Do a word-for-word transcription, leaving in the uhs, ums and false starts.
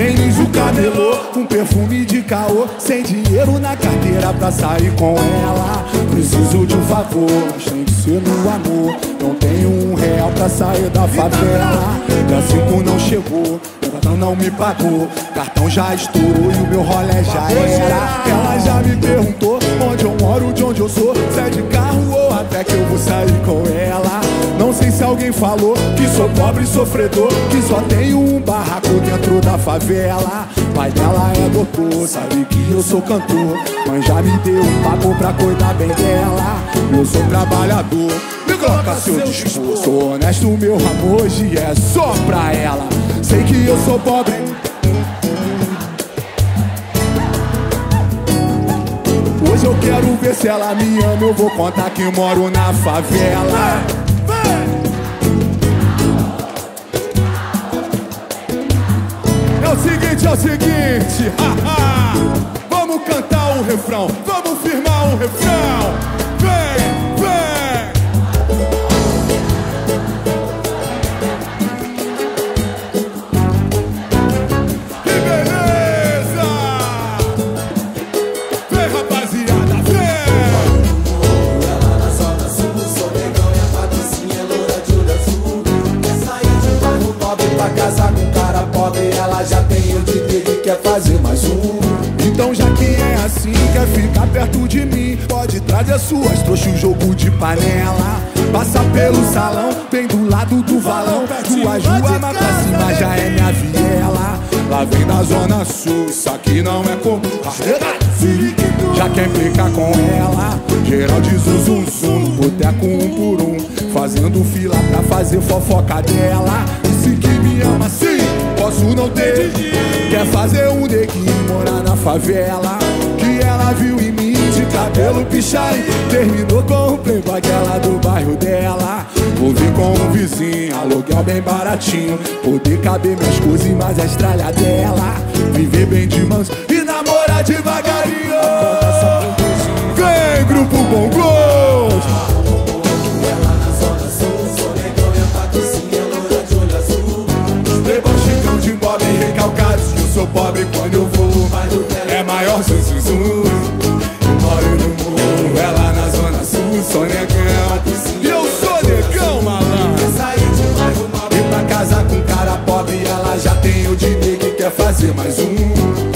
tênis, o cabelô, um perfume de caô, sem dinheiro na carteira pra sair com ela. Preciso de um favor, mas tem que ser no amor. Não tenho um real pra sair da favela. Francisco não chegou, ela não me pagou, cartão já estourou e o meu rolê já era. Ela já me perguntou onde eu moro, de onde eu sou, se é de carro ou até que eu vou sair com ela. Não sei se alguém falou que sou pobre e sofredor, que só tenho um barraco dentro da favela. Pai dela é doutor, sabe que eu sou cantor, mãe já me deu um papo pra cuidar bem dela. Eu sou trabalhador, me coloca a seu dispor, sou honesto, meu amor, hoje é só pra ela. Sei que eu sou pobre, hoje eu quero ver se ela me ama, eu vou contar que moro na favela. É o seguinte, é o seguinte, haha, vamos cantar um refrão, vamos firmar um refrão. Vem, vem. Que beleza! Vem, rapaziada, vem. Ela na zona sul, sou negão e a patricinha loura de olho azul. Quer sair de bairro pobre pra casar com cara pobre, ela já tem o de dele, quer fazer mais um. Então já que é assim, quer ficar perto de mim, pode trazer suas trouxas, um jogo de panela. Passa pelo salão, bem do lado do valão, tua juama pra cima já é minha viela. Lá vem da zona sul, isso aqui não é comum. Já quer ficar com ela, geral de zum zum zum, no boteco um por um, fazendo fila pra fazer fofoca dela. Disse que me ama sim, posso não ter. Quer fazer um neguinho, morar na favela, que ela viu em mim de cabelo pichai. Terminou com o playboy dela do bairro dela. Vou vir com um vizinho, aluguel bem baratinho, poder caber minhas coisas e mais a estralha dela. Viver bem de manso e namorar devagarinho. Vem, grupo Bom Gosto. Sou pobre quando eu vou, mas eu quero é maior zum zum zum. Eu moro no morro, ela na zona sul, sou negão, e eu sou negão, malandro. Saí de bairro pobre pra casar com cara pobre, ela já tem o dinheiro que quer fazer mais um.